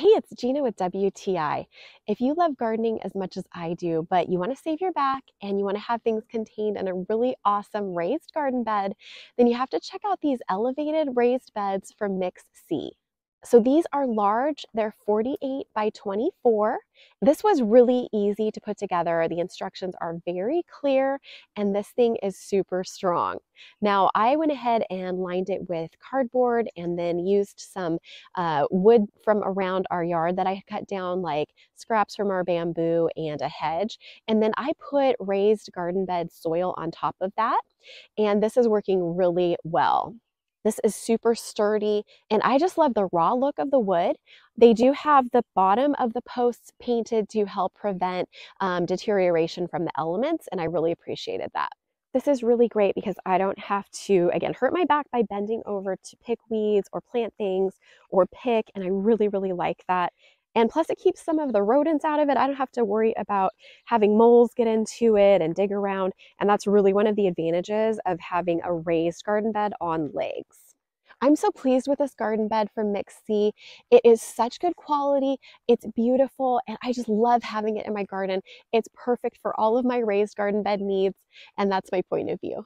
Hey, it's Gina with WTI. If you love gardening as much as I do, but you want to save your back and you want to have things contained in a really awesome raised garden bed, then you have to check out these elevated raised beds from MIXC. So these are large, they're 48 by 24. This was really easy to put together. The instructions are very clear and this thing is super strong. Now I went ahead and lined it with cardboard and then used some wood from around our yard that I cut down, like scraps from our bamboo and a hedge. And then I put raised garden bed soil on top of that. And this is working really well. This is super sturdy, and I just love the raw look of the wood. They do have the bottom of the posts painted to help prevent deterioration from the elements, and I really appreciated that. This is really great because I don't have to, again, hurt my back by bending over to pick weeds or plant things or pick, and I really, really like that. And plus it keeps some of the rodents out of it. I don't have to worry about having moles get into it and dig around. And that's really one of the advantages of having a raised garden bed on legs. I'm so pleased with this garden bed from MIXC. It is such good quality, it's beautiful, and I just love having it in my garden. It's perfect for all of my raised garden bed needs, and that's my point of view.